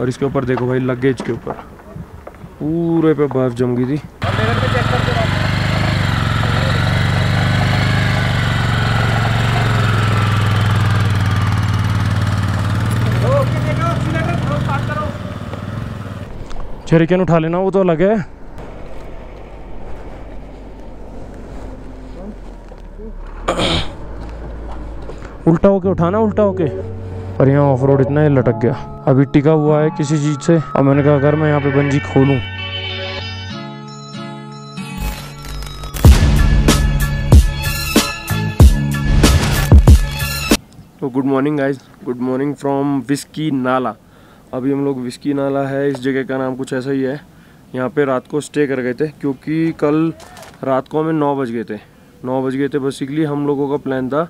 और इसके ऊपर देखो भाई लगेज के ऊपर पूरे पे बर्फ जम गई थी। शरीकन उठा लेना वो तो अलग है। उल्टा होके उठाना, उल्टा होके। और यहाँ ऑफ रोड इतना ही लटक गया, अभी टिका हुआ है किसी चीज से। अब मैंने कहा अगर मैं यहाँ पे बंजी खोलूं। तो good morning guys, good morning from whisky Nala. अभी हम लोग विस्की नाला है, इस जगह का नाम कुछ ऐसा ही है। यहाँ पे रात को स्टे कर गए थे क्योंकि कल रात को हमें 9 बज गए थे। बेसिकली हम लोगों का प्लान था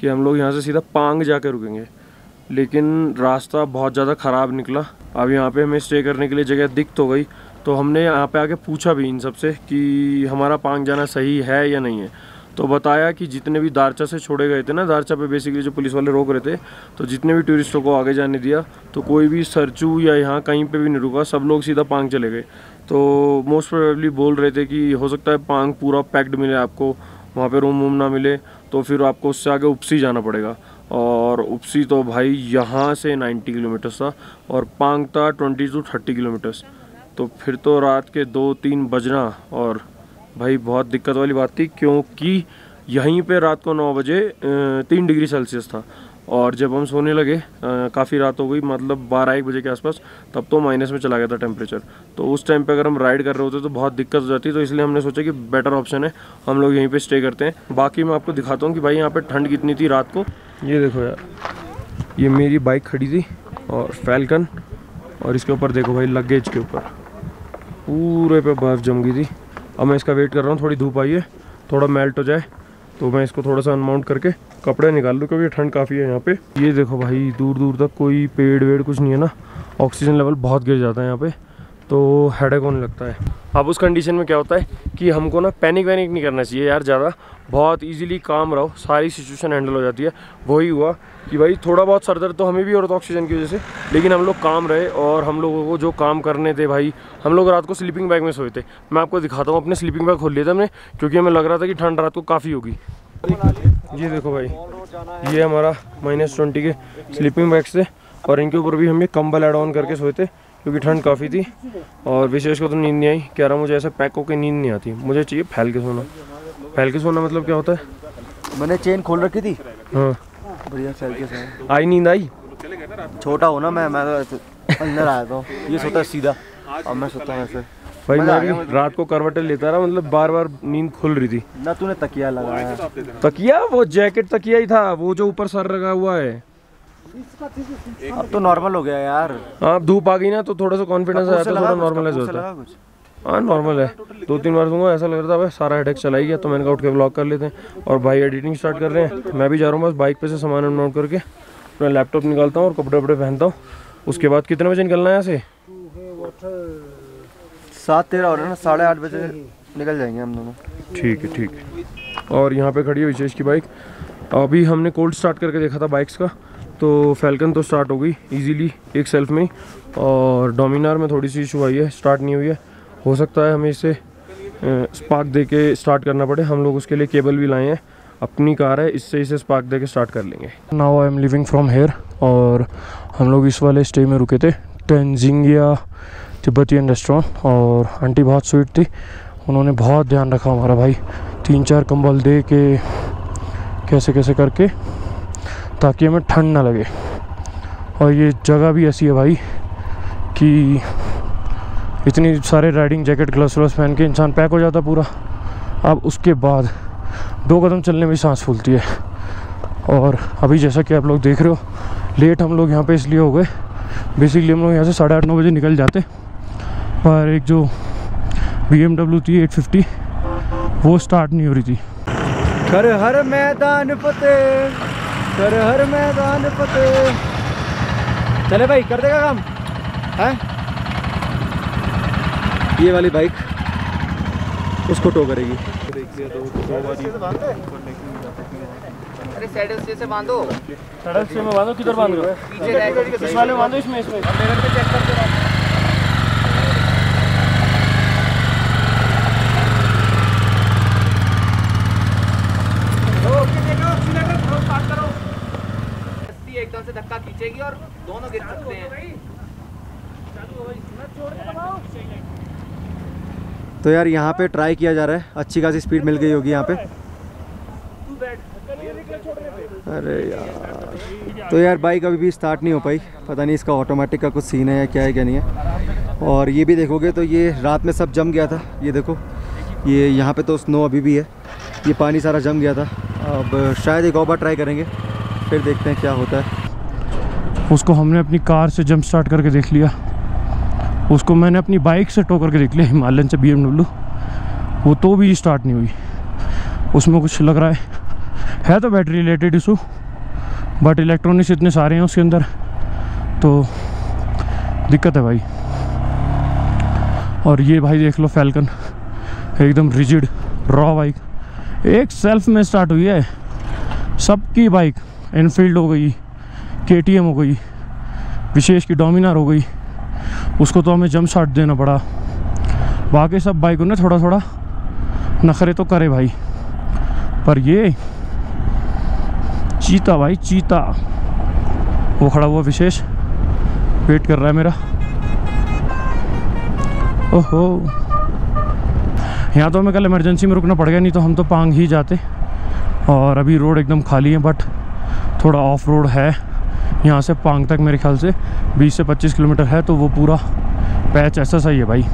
कि हम लोग यहाँ से सीधा पांग जाके रुकेंगे, लेकिन रास्ता बहुत ज़्यादा ख़राब निकला। अब यहाँ पे हमें स्टे करने के लिए जगह दिक्कत हो गई, तो हमने यहाँ पे आके पूछा भी इन सब से कि हमारा पांग जाना सही है या नहीं है। तो बताया कि जितने भी दारचा से छोड़े गए थे ना, दारचा पे बेसिकली जो पुलिस वाले रोक रहे थे, तो जितने भी टूरिस्टों को आगे जाने दिया, तो कोई भी सरचू या यहाँ कहीं पे भी नहीं रुका, सब लोग सीधा पांग चले गए। तो मोस्ट प्रोबेबली बोल रहे थे कि हो सकता है पांग पूरा पैक्ड मिले आपको, वहाँ पे रूम वूम ना मिले, तो फिर आपको उससे आगे उपसी जाना पड़ेगा। और उपसी तो भाई यहाँ से 90 किलोमीटर्स था और पांग था 20 से 30 किलोमीटर्स। तो फिर तो रात के 2-3 बजना और भाई बहुत दिक्कत वाली बात थी, क्योंकि यहीं पे रात को 9 बजे 3 डिग्री सेल्सियस था और जब हम सोने लगे काफ़ी रात हो गई, मतलब 12-1 बजे के आसपास, तब तो माइनस में चला गया था टेम्परेचर। तो उस टाइम पे अगर हम राइड कर रहे होते तो बहुत दिक्कत हो जाती, तो इसलिए हमने सोचा कि बेटर ऑप्शन है हम लोग यहीं पे स्टे करते हैं। बाकी मैं आपको दिखाता हूँ कि भाई यहाँ पर ठंड कितनी थी रात को। ये देखो यार, ये मेरी बाइक खड़ी थी और फैल्कन, और इसके ऊपर देखो भाई लगेज के ऊपर पूरे पे बर्फ़ जम गई थी। अब मैं इसका वेट कर रहा हूँ थोड़ी धूप आई है, थोड़ा मेल्ट हो जाए तो मैं इसको थोड़ा सा अनमाउंट करके कपड़े निकाल लूँ, क्योंकि ठंड काफ़ी है यहाँ पे। ये देखो भाई दूर दूर तक कोई पेड़ वेड़ कुछ नहीं है ना, ऑक्सीजन लेवल बहुत गिर जाता है यहाँ पे, तो हेडेक होने लगता है। अब उस कंडीशन में क्या होता है कि हमको ना पैनिक वैनिक नहीं करना चाहिए यार ज़्यादा, बहुत ईजिली काम रहो, सारी सिचुएशन हैंडल हो जाती है। वही हुआ कि भाई थोड़ा बहुत सर दर्द तो हमें भी हो रहा था ऑक्सीजन की वजह से, लेकिन हम लोग काम रहे और हम लोगों को जो काम करने थे भाई, हम लोग रात को स्लीपिंग बैग में सोए थे। मैं आपको दिखाता हूँ, अपने स्लीपिंग बैग खोल लिया था हमने क्योंकि हमें लग रहा था कि ठंड रात को काफ़ी होगी। ये देखो भाई, ये हमारा -20 के स्लीपिंग बैग से, और इनके ऊपर भी हम ये कंबल एड ऑन करके सोए थे क्योंकि ठंड काफ़ी थी। और विशेष को तो नींद नहीं आई, कह रहा मुझे ऐसा पैक होकर नींद नहीं आती, मुझे चाहिए फैल के सोना। फैल के सोना मतलब क्या होता है? मैंने चेन खोल रखी थी। हाँ बढ़िया, फैल के सोना। आई नींद आई? छोटा हो ना, मैं अंदर आया था, ये सोता सीधा और मैं सोता हूँ ऐसे। भाई मैं रात को करवटें लेता रहा, मतलब बार बार नींद खुल रही थी ना। तूने तकिया लगाया? तकिया वो जैकेट तकिया ही था, वो जो ऊपर सर लगा हुआ है। अब तो नॉर्मल हो गया यार, आप धूप आ गई ना तो थोड़ा सा कॉन्फिडेंस आया, तो थोड़ा नॉर्मलाइज होता है। हाँ नॉर्मल है, 2-3 बार दूंगा। ऐसा लग रहा था भाई सारा हेडेक चला ही गया, तो मैंने कहा उठ के ब्लॉग कर लेते हैं। और भाई एडिटिंग स्टार्ट कर रहे हैं, मैं भी जा रहा हूँ बस बाइक पे से सामान अनलोड करके, अपना लैपटॉप निकालता हूँ और कपड़े वपड़े पहनता हूँ। उसके बाद कितने बजे निकलना है यहाँ से? 7:13 हो रहा है ना, 8:30 बजे निकल जाएंगे हम दोनों। ठीक है ठीक है। और यहाँ पर खड़ी है विशेष की बाइक, अभी हमने कोल्ड स्टार्ट करके देखा था बाइक्स का, तो फैल्कन तो स्टार्ट हो गई इजीली एक सेल्फ में, और डोमिनार में थोड़ी सी इशू आई है, स्टार्ट नहीं हुई है। हो सकता है हमें इसे स्पार्क देके स्टार्ट करना पड़े, हम लोग उसके लिए केबल भी लाए हैं, अपनी कार है, इससे इसे स्पार्क देके स्टार्ट कर लेंगे। Now I am living from here, और हम लोग इस वाले स्टे में रुके थे, टेंजिंगिया तिब्बतियन रेस्टोरेंट, और आंटी बहुत स्वीट थी, उन्होंने बहुत ध्यान रखा हमारा भाई, 3-4 कंबल दे के कैसे कैसे करके, ताकि हमें ठंड ना लगे। और ये जगह भी ऐसी है भाई कि इतनी सारे राइडिंग जैकेट ग्लव्स व्लव्स पहन के इंसान पैक हो जाता पूरा। अब उसके बाद 2 कदम चलने में सांस फूलती है। और अभी जैसा कि आप लोग देख रहे हो, लेट हम लोग यहाँ पे इसलिए हो गए, बेसिकली हम लोग यहाँ से 8:30-9 बजे निकल जाते, पर एक जो BMW थी 850 वो स्टार्ट नहीं हो रही थी। हर हर मैदान फतेह, हर हर मैदान फतेह। चले भाई कर देगा काम है, ये वाली बाइक उसको टो करेगी। अरे सैडल से बांधो, सैडल से में बांधो, किधर बांध रहे हो? पीछे रैक इस वाले में बांधो, इसमें इसमें मिरर पे चेक करके बांधो। एकदम से धक्का खींचेगी और दोनों गिर सकते हैं। तो यार यहाँ पे ट्राई किया जा रहा है, अच्छी खासी स्पीड मिल गई होगी यहाँ पे। अरे यार, तो यार बाइक अभी भी स्टार्ट नहीं हो पाई, पता नहीं इसका ऑटोमेटिक का कुछ सीन है या क्या है, क्या नहीं है। और ये भी देखोगे तो ये रात में सब जम गया था, ये देखो ये यहाँ पे तो स्नो अभी भी है, ये पानी सारा जम गया था। अब शायद एक और बार ट्राई करेंगे, फिर देखते हैं क्या होता है। उसको हमने अपनी कार से जंप स्टार्ट करके देख लिया, उसको मैंने अपनी बाइक से टो करके देख लिया हिमालयन से BMW, वो तो भी स्टार्ट नहीं हुई। उसमें कुछ लग रहा है तो battery related issue, but electronics इतने सारे हैं उसके अंदर तो दिक्कत है भाई। और ये भाई देख लो फैल्कन, एकदम रिजिड रॉ बाइक, एक सेल्फ में स्टार्ट हुई है। सबकी बाइक एनफील्ड हो गई, KTM हो गई, विशेष की डोमिनार हो गई, उसको तो हमें जंप स्टार्ट देना पड़ा। बाकी सब बाइकों ने थोड़ा थोड़ा नखरे तो करे भाई, पर ये चीता भाई चीता, वो खड़ा हुआ विशेष वेट कर रहा है मेरा। ओहो, यहाँ तो हमें कल इमरजेंसी में रुकना पड़ गया, नहीं तो हम तो पांग ही जाते। और अभी रोड एकदम खाली है, बट थोड़ा ऑफ रोड है। यहाँ से पांग तक मेरे ख्याल से 20 से 25 किलोमीटर है, तो वो पूरा पैच ऐसा सही है भाई।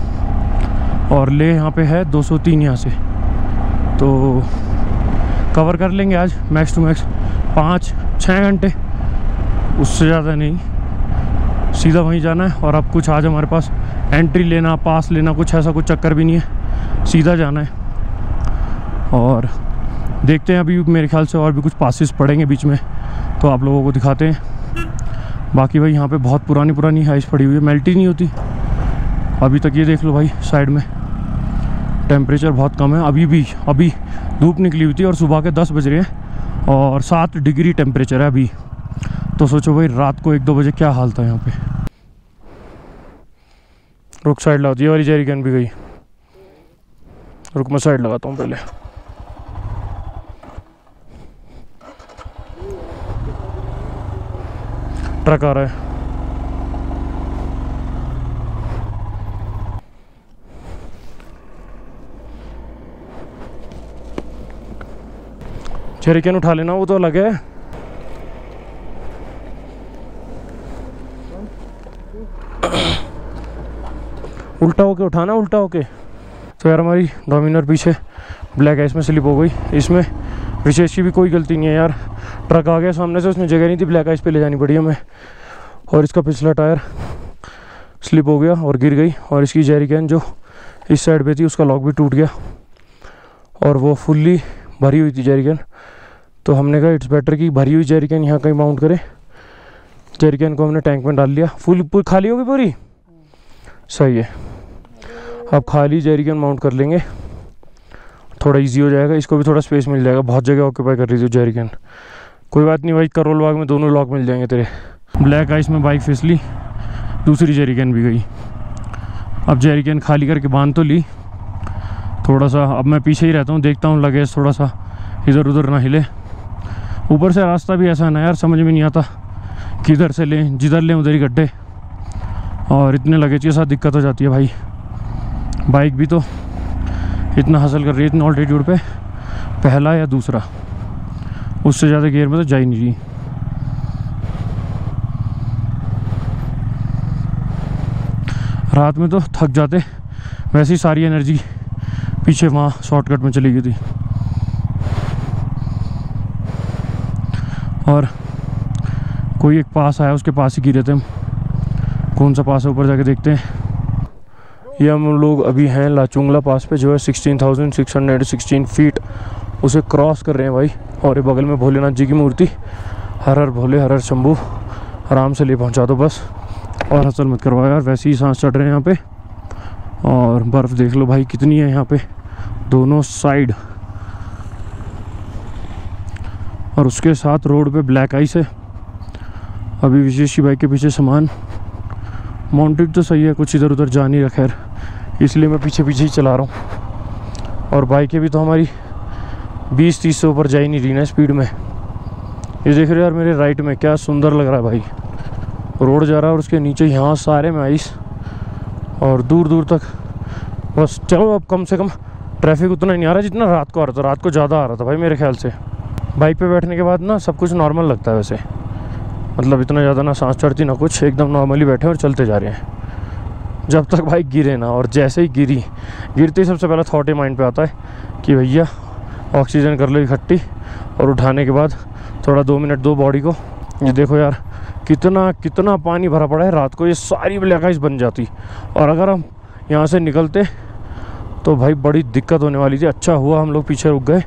और ले यहाँ पे है 203 यहाँ से, तो कवर कर लेंगे आज मैक्स टू मैक्स 5-6 घंटे, उससे ज़्यादा नहीं। सीधा वहीं जाना है, और अब कुछ आज हमारे पास एंट्री लेना, पास लेना, कुछ ऐसा कुछ चक्कर भी नहीं है, सीधा जाना है। और देखते हैं, अभी मेरे ख्याल से और भी कुछ पासिस पड़ेंगे बीच में, तो आप लोगों को दिखाते हैं। बाकी भाई यहाँ पे बहुत पुरानी आइस पड़ी हुई है, मेल्ट ही नहीं होती अभी तक। ये देख लो भाई साइड में टेम्परेचर बहुत कम है अभी भी, अभी धूप निकली हुई थी और सुबह के 10 बज रहे हैं और 7 डिग्री टेम्परेचर है अभी। तो सोचो भाई रात को 1-2 बजे क्या हाल था यहाँ पे। रुक साइड लगाती है, वाली जैरिकन भी गई, रुक मैं साइड लगाता हूँ पहले। ट्रक आ रहा है, जरिकन उठा लेना, वो तो अलग है। उल्टा होके उठाना, उल्टा होके। तो यार हमारी डोमिनर पीछे ब्लैक आइस में स्लिप हो गई, इसमें विशेष की भी कोई गलती नहीं है यार। ट्रक आ गया सामने से, उसमें जगह नहीं थी, ब्लैक आइस पे ले जानी पड़ी हमें। और इसका पिछला टायर स्लिप हो गया और गिर गई, और इसकी जैरिकैन जो इस साइड पे थी उसका लॉक भी टूट गया, और वो फुल्ली भरी हुई थी जैरिकैन। तो हमने कहा इट्स बेटर कि भरी हुई जैरिकैन यहाँ कहीं माउंट करें। जैरिकैन को हमने टैंक में डाल लिया, फुल खाली होगी पूरी, सही है। अब खाली जैरिकैन माउंट कर लेंगे, थोड़ा इजी हो जाएगा, इसको भी थोड़ा स्पेस मिल जाएगा, बहुत जगह ऑक्यूपाई कर रही थी जैरिकैन। कोई बात नहीं भाई, करोल बाग में दोनों लॉक मिल जाएंगे तेरे। ब्लैक आइस में बाइक फिसली, दूसरी जैरिकैन भी गई। अब जैरिकैन खाली करके बांध तो ली, थोड़ा सा अब मैं पीछे ही रहता हूँ, देखता हूँ लगेज थोड़ा सा इधर उधर ना हिले। ऊपर से रास्ता भी ऐसा ना यार, समझ में नहीं आता किधर से लें, जिधर लें उधर ही गड्ढे, और इतने लगेज के साथ दिक्कत हो जाती है भाई। बाइक भी तो इतना हासिल कर रही है, इतना ऑल्टीट्यूड पे, पहला या दूसरा, उससे ज़्यादा गियर में तो जा ही नहीं रही। रात में तो थक जाते, वैसे ही सारी एनर्जी पीछे वहाँ शॉर्टकट में चली गई थी। और कोई एक पास आया, उसके पास ही गिरे थे हम। कौन सा पास है ऊपर जाके देखते हैं। ये हम लोग अभी हैं लाचुंगला पास पे, जो है 16,616 फीट, उसे क्रॉस कर रहे हैं भाई। और ये बगल में भोलेनाथ जी की मूर्ति, हर हर भोले हर हर शंभू, आराम से ले पहुंचा दो बस, और हसल मत करवाओ यार, वैसे ही सांस चढ़ रहे हैं यहाँ पे। और बर्फ़ देख लो भाई कितनी है यहाँ पे दोनों साइड। और उसके साथ रोड पे ब्लैक आइस है। अभी विशेष बाइक के पीछे सामान माउंटेड तो सही है, कुछ इधर उधर जा नहीं रहा खैर, इसलिए मैं पीछे पीछे ही चला रहा हूँ। और बाइकें भी तो हमारी 20-30 से ऊपर जा ही नहीं रही ना स्पीड में। ये देख रहे हो यार मेरे राइट में क्या सुंदर लग रहा है भाई, रोड जा रहा है और उसके नीचे यहाँ सारे में आइस और दूर दूर तक। बस चलो अब कम से कम ट्रैफिक उतना नहीं आ रहा जितना रात को आ रहा था, रात को ज़्यादा आ रहा था भाई मेरे ख्याल से। बाइक पे बैठने के बाद ना सब कुछ नॉर्मल लगता है वैसे, मतलब इतना ज़्यादा ना सांस चढ़ती ना कुछ, एकदम नॉर्मली बैठे और चलते जा रहे हैं जब तक बाइक गिरे ना। और जैसे ही गिरते ही सबसे पहला थॉट ही माइंड पे आता है कि भैया ऑक्सीजन कर लो इकट्ठी, और उठाने के बाद थोड़ा 2 मिनट दो बॉडी को। ये देखो यार कितना पानी भरा पड़ा है, रात को ये सारी ब्लैक आइस बन जाती और अगर हम यहाँ से निकलते तो भाई बड़ी दिक्कत होने वाली थी। अच्छा हुआ हम लोग पीछे रुक गए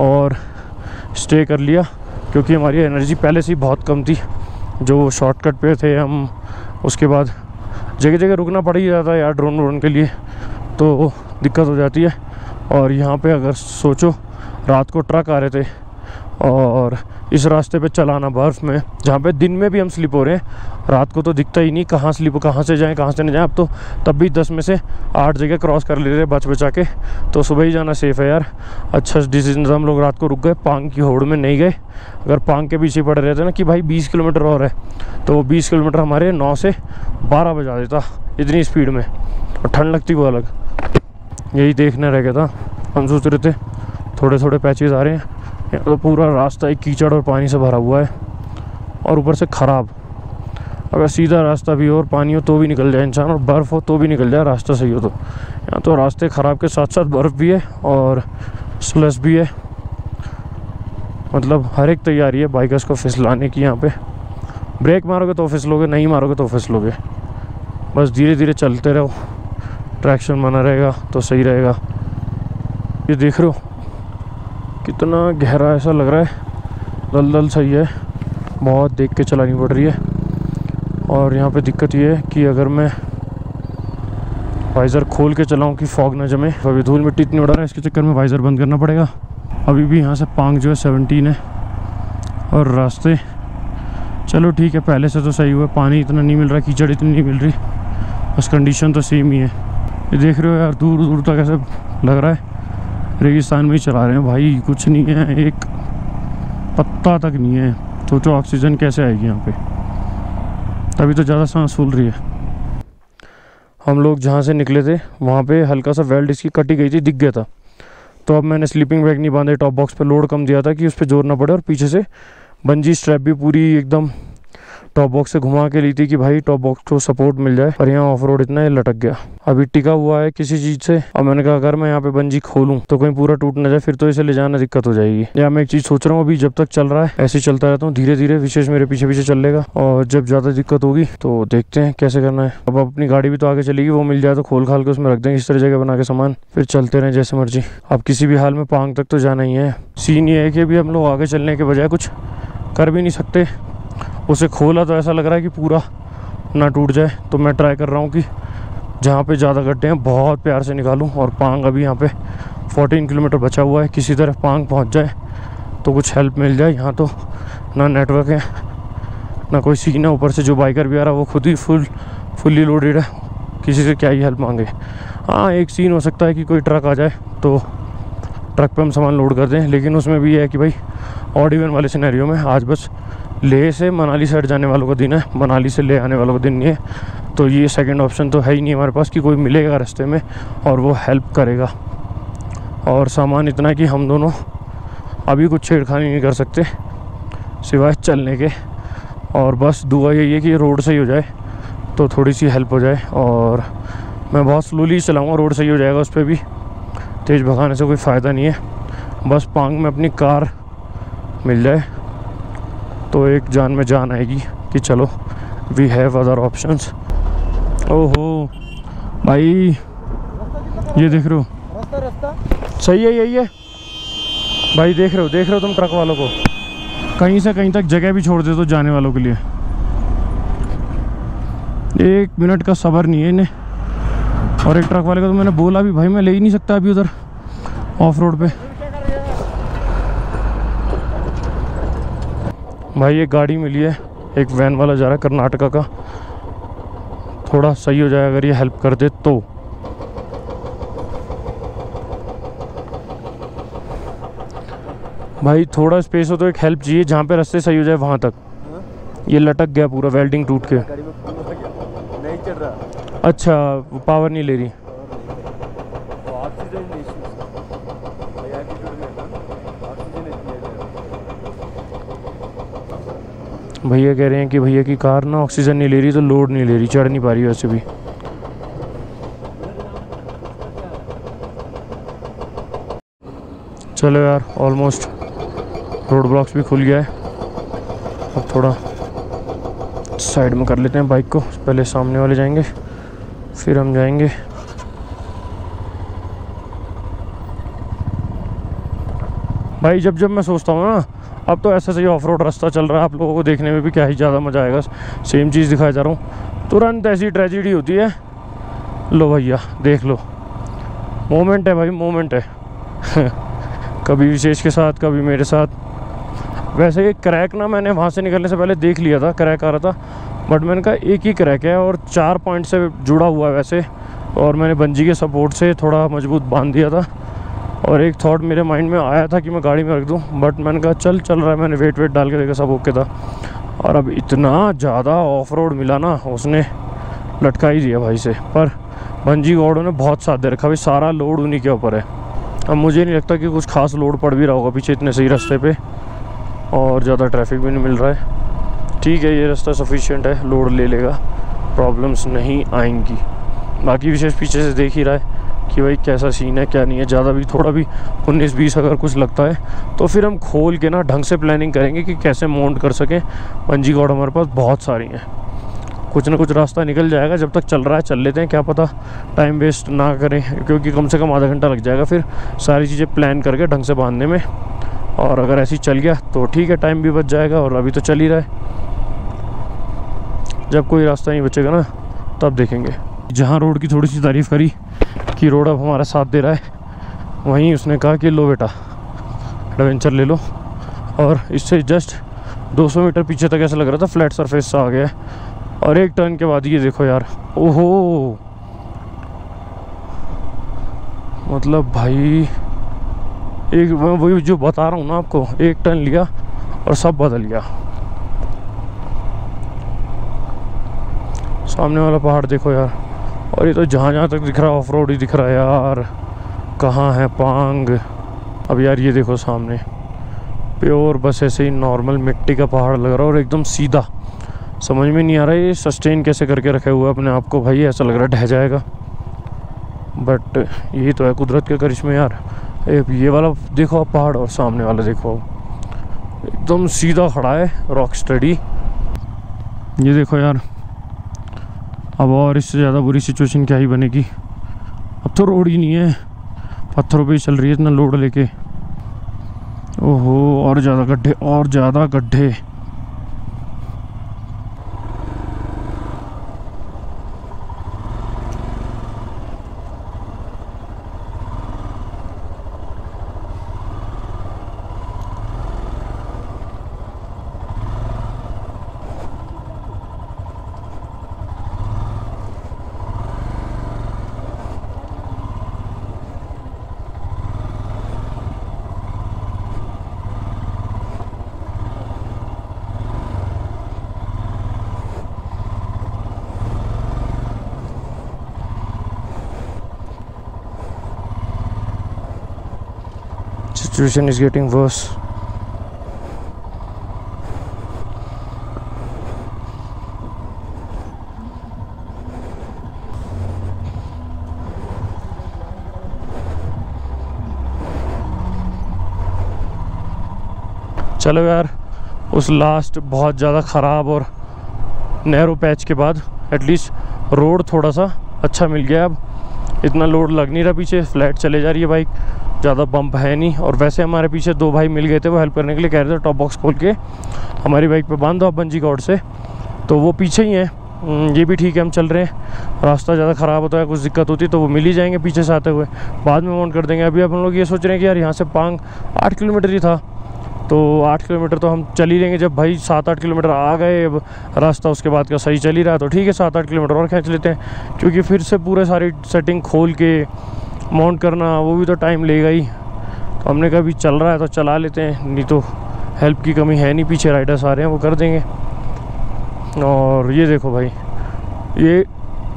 और स्टे कर लिया, क्योंकि हमारी एनर्जी पहले से ही बहुत कम थी। जो शॉर्टकट पे थे हम, उसके बाद जगह जगह रुकना पड़ ही जाता यार ड्रोन के लिए, तो दिक्कत हो जाती है। और यहाँ पे अगर सोचो रात को ट्रक आ रहे थे और इस रास्ते पे चलाना बर्फ़ में, जहाँ पे दिन में भी हम स्लिप हो रहे हैं, रात को तो दिखता ही नहीं कहाँ स्लिप, कहाँ से जाएं कहाँ से नहीं जाएं। अब तो तब भी 10 में से 8 जगह क्रॉस कर ले रहे बच बचा के, तो सुबह ही जाना सेफ़ है यार। अच्छा डिसीजन था, हम लोग रात को रुक गए, पांग की होड़ में नहीं गए। अगर पांग के पीछे पड़ रहे थे ना कि भाई 20 किलोमीटर और है, तो 20 किलोमीटर हमारे 9 से 12 बजा देता इतनी स्पीड में, और ठंड लगती वो अलग। यही देखने रह गया था, हम सोच रहे थे थोड़े थोड़े पैचेज आ रहे हैं, तो पूरा रास्ता ही कीचड़ और पानी से भरा हुआ है और ऊपर से ख़राब। अगर सीधा रास्ता भी हो और पानी हो तो भी निकल जाए इंसान, और बर्फ़ हो तो भी निकल जाए, रास्ता सही हो तो। यहाँ तो रास्ते ख़राब के साथ साथ बर्फ़ भी है और स्लस भी है, मतलब हर एक तैयारी है बाइकर्स को फिसलाने की। यहाँ पे ब्रेक मारोगे तो फिसलोगे, नहीं मारोगे तो फिसलोगे। बस धीरे धीरे चलते रहो, ट्रैक्शन बना रहेगा तो सही रहेगा। ये देख रहे हो कितना गहरा ऐसा लग रहा है, दलदल सही है, बहुत देख के चलानी पड़ रही है। और यहाँ पे दिक्कत ये है कि अगर मैं वाइज़र खोल के चलाऊँ कि फॉग ना जमे, तो अभी धूल मिट्टी इतनी उड़ा रहा है, इसके चक्कर में वाइज़र बंद करना पड़ेगा। अभी भी यहाँ से पांग जो है 17 है और रास्ते चलो ठीक है, पहले से तो सही हुआ, पानी इतना नहीं मिल रहा, कीचड़ इतनी नहीं मिल रही, बस कंडीशन तो सेम ही है। ये देख रहे हो यार दूर दूर तक ऐसा लग रहा है रेगिस्तान में ही चला रहे हैं भाई, कुछ नहीं है, एक पत्ता तक नहीं है। सोचो ऑक्सीजन कैसे आएगी यहाँ पे, तभी तो ज़्यादा सांस फूल रही है। हम लोग जहाँ से निकले थे वहाँ पे हल्का सा वेल्ड इसकी कटी गई थी, दिख गया था, तो अब मैंने स्लीपिंग बैग नहीं बांधे, टॉप बॉक्स पे लोड कम दिया था कि उस पर जोर ना पड़े, और पीछे से बंजी स्ट्रैप भी पूरी एकदम टॉप बॉक्स से घुमा के ली थी कि भाई टॉप बॉक्स को सपोर्ट मिल जाए। और यहाँ ऑफ रोड इतना लटक गया, अभी टिका हुआ है किसी चीज़ से, और मैंने कहा अगर मैं यहाँ पे बंजी खोलूं तो कहीं पूरा टूट ना जाए, फिर तो इसे ले जाना दिक्कत हो जाएगी। या मैं एक चीज़ सोच रहा हूँ, अभी जब तक चल रहा है ऐसे ही चलता रहता हूँ, धीरे धीरे विशेष मेरे पीछे पीछे चल लेगा, और जब ज़्यादा दिक्कत होगी तो देखते हैं कैसे करना है। अब अपनी गाड़ी भी तो आगे चलेगी, वो मिल जाए तो खोल खाल के उसमें रख देंगे, इस तरह जगह बना के सामान, फिर चलते रहें जैसे मर्जी। अब किसी भी हाल में पांग तक तो जाना ही है। सीन ये है कि अभी हम लोग आगे चलने के बजाय कुछ कर भी नहीं सकते, उसे खोला तो ऐसा लग रहा है कि पूरा ना टूट जाए, तो मैं ट्राई कर रहा हूँ कि जहाँ पे ज़्यादा गड्ढे हैं बहुत प्यार से निकालूँ। और पांग अभी यहाँ पे 14 किलोमीटर बचा हुआ है, किसी तरह पांग पहुँच जाए तो कुछ हेल्प मिल जाए। यहाँ तो ना नेटवर्क है ना कोई सीन है, ऊपर से जो बाइकर भी आ रहा है वो खुद ही फुल्ली लोडेड है, किसी से क्या ही हेल्प मांगे। हाँ एक सीन हो सकता है कि कोई ट्रक आ जाए तो ट्रक पर हम सामान लोड कर दें, लेकिन उसमें भी यह है कि भाई ऑड इवन वाले सिनेरियो में। आज बस लेह से मनाली साइड जाने वालों का दिन है, मनाली से लेह आने वालों का दिन नहीं है, तो ये सेकंड ऑप्शन तो है ही नहीं हमारे पास कि कोई मिलेगा रास्ते में और वो हेल्प करेगा। और सामान इतना कि हम दोनों अभी कुछ छेड़खानी नहीं कर सकते सिवाय चलने के, और बस दुआ यही है कि रोड सही हो जाए तो थोड़ी सी हेल्प हो जाए। और मैं बहुत स्लोली चलाऊँगा, रोड सही हो जाएगा, उस पर भी तेज़ भगाने से कोई फ़ायदा नहीं है। बस पांग में अपनी कार मिल जाए तो एक जान में जान आएगी कि चलो वी हैव अदर ऑप्शंस। ओहो भाई ये देख रहे हो सही है, यही है भाई, देख रहे हो तुम ट्रक वालों को, कहीं से कहीं तक जगह भी छोड़ देते हो जाने वालों के लिए, 1 मिनट का सब्र नहीं है इन्हें। और एक ट्रक वाले को तो मैंने बोला भी, भाई मैं ले ही नहीं सकता अभी उधर ऑफ रोड पे। भाई एक गाड़ी मिली है, एक वैन वाला जा रहा है कर्नाटका का, थोड़ा सही हो जाए अगर ये हेल्प कर दे तो। भाई थोड़ा स्पेस हो तो एक हेल्प चाहिए, जहाँ पे रास्ते सही हो जाए वहाँ तक। ये लटक गया पूरा, वेल्डिंग टूट के नहीं चल रहा। अच्छा पावर नहीं ले रही। भैया कह रहे हैं कि भैया की कार ना ऑक्सीजन नहीं ले रही तो लोड नहीं ले रही, चढ़ नहीं पा रही वैसे भी। चलो यार ऑलमोस्ट रोड ब्लॉक्स भी खुल गया है, अब थोड़ा साइड में कर लेते हैं बाइक को, पहले सामने वाले जाएंगे फिर हम जाएंगे। भाई जब जब मैं सोचता हूँ ना अब तो ऐसा सही ऑफ रोड रास्ता चल रहा है, आप लोगों को देखने में भी क्या ही ज़्यादा मज़ा आएगा, सेम चीज़ दिखाया जा रहा हूँ, तुरंत ऐसी ट्रेजिडी होती है। लो भैया देख लो, मोमेंट है भाई, मोमेंट है। कभी विशेष के साथ कभी मेरे साथ। वैसे ये क्रैक ना मैंने वहाँ से निकलने से पहले देख लिया था, क्रैक आ रहा था, बट मैंने कहा एक ही क्रैक है और 4 पॉइंट से जुड़ा हुआ है वैसे, और मैंने बंजी के सपोर्ट से थोड़ा मजबूत बांध दिया था। और एक थॉट मेरे माइंड में आया था कि मैं गाड़ी में रख दूं, बट मैंने कहा चल चल रहा है, मैंने वेट वेट डाल के देखा सब ओके था। और अब इतना ज़्यादा ऑफ रोड मिला ना, उसने लटका ही दिया भाई से, पर बंजी गॉडों ने बहुत साथ दे रखा भाई, सारा लोड उन्हीं के ऊपर है। अब मुझे नहीं लगता कि कुछ खास लोड पड़ भी रहा होगा पीछे इतने सही रास्ते पे, और ज़्यादा ट्रैफिक भी नहीं मिल रहा है। ठीक है ये रास्ता सफिशिएंट है, लोड ले लेगा, प्रॉब्लम्स नहीं आएंगी। बाकी विशेष पीछे से देख ही रहा है कि भाई कैसा सीन है क्या नहीं है, ज़्यादा भी थोड़ा भी 19-20 अगर कुछ लगता है तो फिर हम खोल के ना ढंग से प्लानिंग करेंगे कि कैसे माउंट कर सकें। पंजी गॉड हमारे पास बहुत सारी हैं, कुछ ना कुछ रास्ता निकल जाएगा, जब तक चल रहा है चल लेते हैं, क्या पता टाइम वेस्ट ना करें, क्योंकि कम से कम आधा घंटा लग जाएगा फिर सारी चीज़ें प्लान करके ढंग से बांधने में। और अगर ऐसे ही चल गया तो ठीक है, टाइम भी बच जाएगा, और अभी तो चल ही रहा है, जब कोई रास्ता नहीं बचेगा ना तब देखेंगे। जहाँ रोड की थोड़ी सी तारीफ़ करी कि रोड अब हमारा साथ दे रहा है, वहीं उसने कहा कि लो बेटा एडवेंचर ले लो। और इससे जस्ट 200 मीटर पीछे तक ऐसा लग रहा था फ्लैट सरफेस सा आ गया है, और एक टर्न के बाद ये देखो यार, ओहो मतलब भाई एक वही जो बता रहा हूँ ना आपको, एक टर्न लिया और सब बदल गया। सामने वाला पहाड़ देखो यार, और ये तो जहाँ जहाँ तक दिख रहा है ऑफ रोड ही दिख रहा है यार, कहाँ है पांग। अब यार ये देखो सामने प्योर बस ऐसे ही नॉर्मल मिट्टी का पहाड़ लग रहा है, और एकदम सीधा, समझ में नहीं आ रहा है ये सस्टेन कैसे करके रखे हुआ अपने आप को भाई, ऐसा लग रहा है ढह जाएगा, बट यही तो है कुदरत के करिश्मे यार। ये वाला देखो आप पहाड़, और सामने वाला देखो एकदम सीधा खड़ा है रॉक स्टडी। ये देखो यार, अब और इससे ज़्यादा बुरी सिचुएशन क्या ही बनेगी, अब तो रोड ही नहीं है, पत्थरों पे चल रही है इतना लोड लेके। ओहो और ज़्यादा गड्ढे और ज़्यादा गड्ढे। Situation is getting worse. चलो यार उस लास्ट बहुत ज़्यादा ख़राब और नैरो पैच के बाद एटलीस्ट रोड थोड़ा सा अच्छा मिल गया, अब इतना लोड लग नहीं रहा पीछे, फ्लैट चले जा रही है बाइक, ज़्यादा बम्प है नहीं। और वैसे हमारे पीछे 2 भाई मिल गए थे, वो हेल्प करने के लिए कह रहे थे टॉप बॉक्स खोल के हमारी बाइक पे बांध दो आप बंजी कॉर्ड से, तो वो पीछे ही हैं, ये भी ठीक है हम चल रहे हैं। रास्ता ज़्यादा ख़राब होता है, कुछ दिक्कत होती है तो वो मिल ही जाएंगे पीछे से आते हुए, बाद में माउंट कर देंगे। अभी हम लोग ये सोच रहे हैं कि यार यहाँ से पांग 8 किलोमीटर ही था, तो 8 किलोमीटर तो हम चल ही लेंगे। जब भाई 7-8 किलोमीटर आ गए, अब रास्ता उसके बाद का सही चल ही रहा तो ठीक है 7-8 किलोमीटर और खींच लेते हैं, क्योंकि फिर से पूरे सारी सेटिंग खोल के माउंट करना वो भी तो टाइम लेगा ही। तो हमने कहा भी चल रहा है तो चला लेते हैं, नहीं तो हेल्प की कमी है नहीं, पीछे राइडर्स आ रहे हैं वो कर देंगे। और ये देखो भाई, ये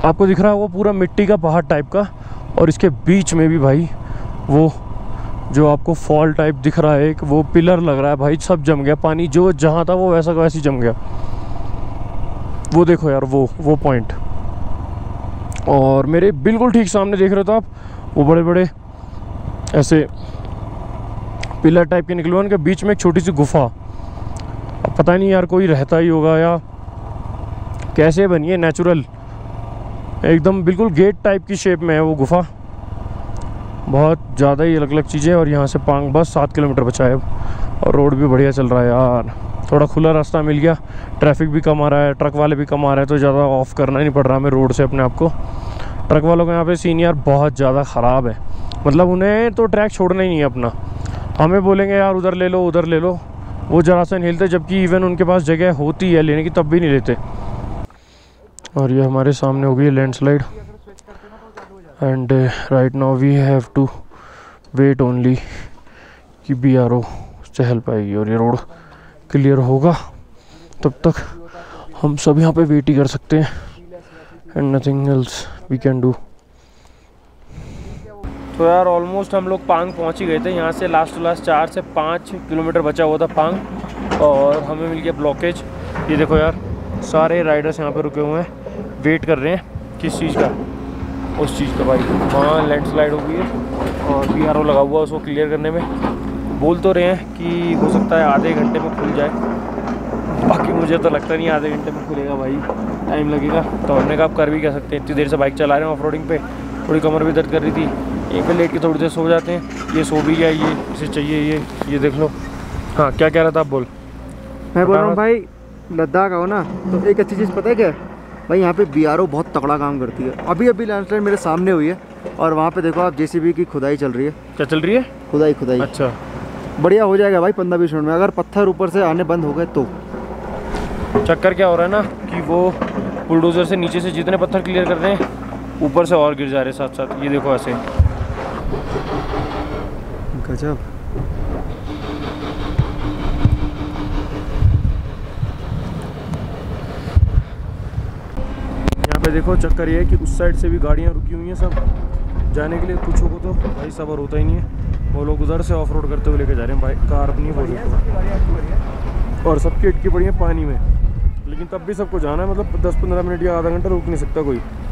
आपको दिख रहा है वो पूरा मिट्टी का पहाड़ टाइप का, और इसके बीच में भी भाई वो जो आपको फॉल टाइप दिख रहा है एक, वो पिलर लग रहा है भाई, सब जम गया पानी, जो जहाँ था वो वैसा का वैसी जम गया। वो देखो यार वो पॉइंट, और मेरे बिल्कुल ठीक सामने देख रहे हो तो आप वो बड़े बड़े ऐसे पिलर टाइप के निकले, उनके बीच में एक छोटी सी गुफा। पता नहीं यार कोई रहता ही होगा या कैसे बनी है, नेचुरल एकदम बिल्कुल गेट टाइप की शेप में है वो गुफा। बहुत ज़्यादा ही अलग अलग चीज़ें। और यहाँ से पांग बस 7 किलोमीटर बचा है अब, और रोड भी बढ़िया चल रहा है यार, थोड़ा खुला रास्ता मिल गया, ट्रैफिक भी कम आ रहा है, ट्रक वाले भी कम आ रहे हैं, तो ज़्यादा ऑफ करना ही नहीं पड़ रहा हमें रोड से अपने आप को। ट्रक वालों का यहाँ पे सीन यार बहुत ज़्यादा ख़राब है, मतलब उन्हें तो ट्रैक छोड़ना ही नहीं है अपना, हमें बोलेंगे यार उधर ले लो उधर ले लो, वो ज़रा सा नहीं हिलते, जबकि इवन उनके पास जगह होती है लेने की तब भी नहीं लेते। और ये हमारे सामने हो गई landslide, and right now we have to wait only कि BRO से हेल्प आएगी और ये रोड क्लियर होगा, तब तक हम सब यहाँ पे वेट ही कर सकते हैं, and nothing else we can do. तो यार ऑलमोस्ट हम लोग पांग पहुँच ही गए थे, यहाँ से लास्ट टू लास्ट 4 से 5 किलोमीटर बचा हुआ था पांग, और हमें मिल गया ब्लॉकेज। ये देखो यार सारे राइडर्स यहाँ पे रुके हुए हैं, वेट कर रहे हैं किस चीज़ का, उस चीज़ का भाई। वहाँ लैंडस्लाइड हो गई है और BRO लगा हुआ है उसको क्लियर करने में, बोल तो रहे हैं कि हो सकता है आधे घंटे में खुल जाए, बाकी मुझे तो लगता नहीं आधे घंटे में खुलेगा भाई, टाइम लगेगा। तो हमने कहा आप कर भी कह सकते हैं, इतनी देर से बाइक चला रहे हैं ऑफ रोडिंग पे, थोड़ी कमर भी दर्द कर रही थी, यहीं पर लेट के थोड़ी देर सो जाते हैं। ये सो भी गया, ये इसे चाहिए, ये देख लो। हाँ क्या कह रहा था आप? बोल। मैं बोल रहा हूँ भाई लद्दाख आओ ना, तो एक अच्छी चीज़ पता है क्या भाई, यहाँ पे BRO बहुत तगड़ा काम करती है। अभी लैंडस्लाइड मेरे सामने हुई है और वहाँ पे देखो आप JCB की खुदाई चल रही है। क्या चल रही है? खुदाई। अच्छा बढ़िया हो जाएगा भाई 15-20 मिनट में, अगर पत्थर ऊपर से आने बंद हो गए तो। चक्कर क्या हो रहा है ना कि वो बुलडोजर से नीचे से जितने पत्थर क्लियर कर रहे हैं ऊपर से और गिर जा रहे हैं साथ साथ। ये देखो ऐसे गजब। देखो चक्कर ये है कि उस साइड से भी गाड़ियाँ रुकी हुई हैं सब जाने के लिए, कुछ को तो भाई सबर होता ही नहीं है, वो लोग उधर से ऑफ रोड करते हुए लेके जा रहे हैं भाई, कार अपनी बोली। और सबकी अटकी पड़ी है पानी में, लेकिन तब भी सबको जाना है, मतलब 10-15 मिनट या आधा घंटा रुक नहीं सकता कोई।